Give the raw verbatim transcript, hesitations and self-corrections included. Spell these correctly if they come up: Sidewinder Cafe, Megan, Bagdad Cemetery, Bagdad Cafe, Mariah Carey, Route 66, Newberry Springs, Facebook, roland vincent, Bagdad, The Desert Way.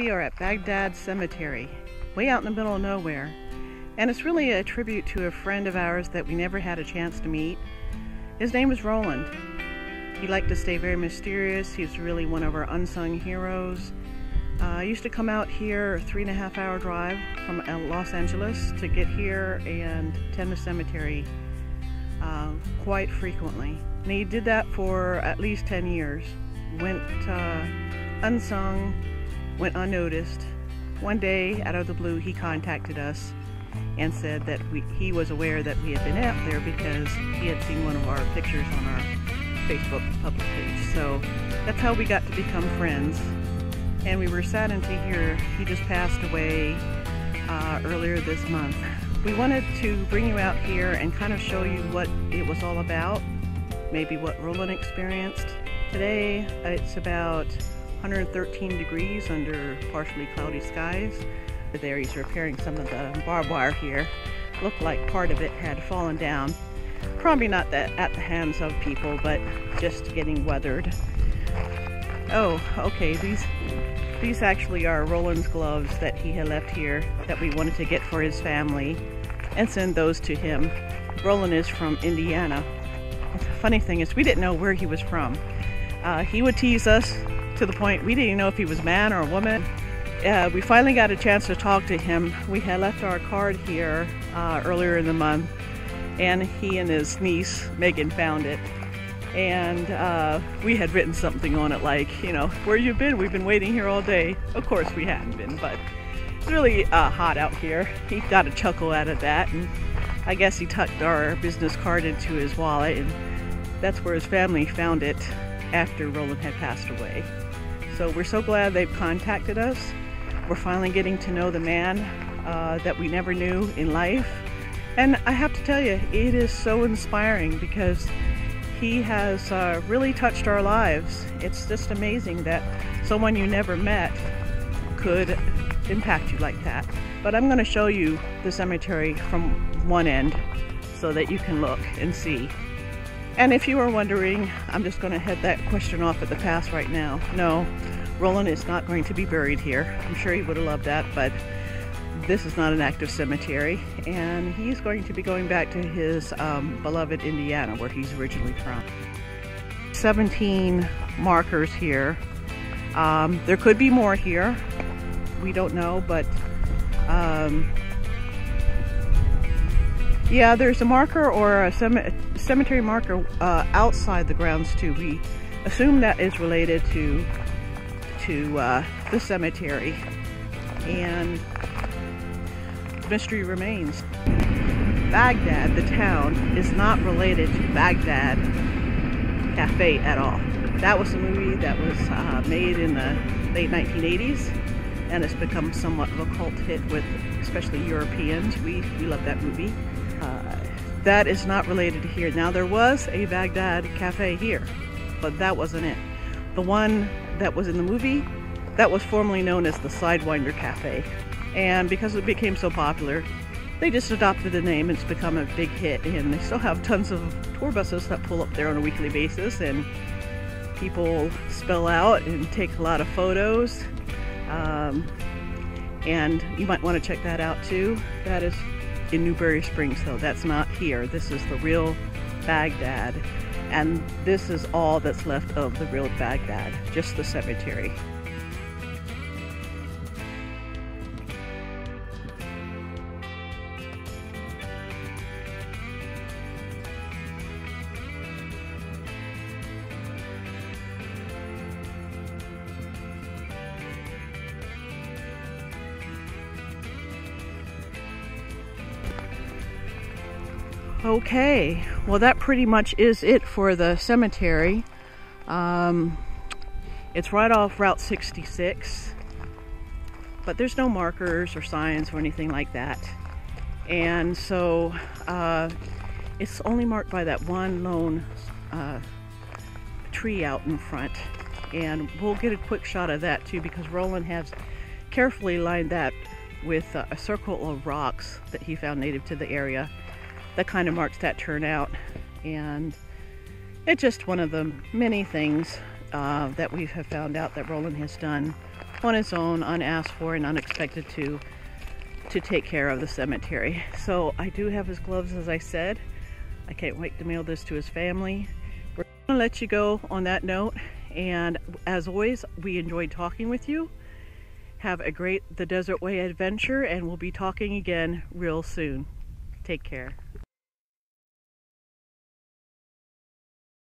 we are at Bagdad Cemetery, way out in the middle of nowhere. And it's really a tribute to a friend of ours that we never had a chance to meet. His name was Roland. He liked to stay very mysterious. He was really one of our unsung heroes. Uh, I used to come out here a three and a half hour drive from Los Angeles to get here and attend the cemetery uh, quite frequently. And he did that for at least ten years. Went uh, unsung, went unnoticed. One day, out of the blue, he contacted us and said that we, he was aware that we had been out there because he had seen one of our pictures on our Facebook public page. So that's how we got to become friends. And we were saddened to hear he just passed away uh, earlier this month. We wanted to bring you out here and kind of show you what it was all about, maybe what Roland experienced. Today it's about one hundred thirteen degrees under partially cloudy skies. There he's repairing some of the barbed wire here. Looked like part of it had fallen down. Probably not that at the hands of people, but just getting weathered. Oh, okay, these these actually are Roland's gloves that he had left here that we wanted to get for his family and send those to him. Roland is from Indiana. The funny thing is we didn't know where he was from. Uh, he would tease us to the point we didn't know if he was a man or a woman. Uh, we finally got a chance to talk to him. We had left our card here uh, earlier in the month, and he and his niece, Megan, found it. And uh, we had written something on it like, you know, where you been? We've been waiting here all day. Of course we hadn't been, but it's really uh, hot out here. He got a chuckle out of that, and I guess he tucked our business card into his wallet, and that's where his family found it after Roland had passed away. So we're so glad they've contacted us. We're finally getting to know the man uh, that we never knew in life. And I have to tell you, it is so inspiring because he has uh, really touched our lives. It's just amazing that someone you never met could impact you like that. But I'm going to show you the cemetery from one end so that you can look and see. And if you are wondering, I'm just going to head that question off at the pass right now. No, Roland is not going to be buried here. I'm sure he would have loved that, but this is not an active cemetery, and he's going to be going back to his um, beloved Indiana, where he's originally from. seventeen markers here. Um, there could be more here. We don't know, but um, yeah, there's a marker or a cemetery cemetery marker uh, outside the grounds too. We assume that is related to to uh, the cemetery, and mystery remains. Bagdad, the town, is not related to Bagdad Cafe at all. That was a movie that was uh, made in the late nineteen eighties, and it's become somewhat of a cult hit with especially Europeans. We, we love that movie. Uh, that is not related to here. Now there was a Bagdad Cafe here, but that wasn't it. The one that was in the movie, that was formerly known as the Sidewinder Cafe. And because it became so popular, they just adopted the name. It's become a big hit, and they still have tons of tour buses that pull up there on a weekly basis, and people spill out and take a lot of photos. Um, and you might want to check that out too. That is in Newberry Springs though, that's not here. This is the real Bagdad, and this is all that's left of the real Bagdad, just the cemetery. Okay, well that pretty much is it for the cemetery. Um, it's right off Route sixty-six, but there's no markers or signs or anything like that. And so uh, it's only marked by that one lone uh, tree out in front. And we'll get a quick shot of that too, because Roland has carefully lined that with uh, a circle of rocks that he found native to the area. That kind of marks that turnout, and it's just one of the many things uh, that we have found out that Roland has done on its own, unasked for and unexpected to, to take care of the cemetery. So I do have his gloves, as I said. I can't wait to mail this to his family. We're gonna let you go on that note. And as always, we enjoyed talking with you. Have a great The Desert Way adventure, and we'll be talking again real soon. Take care.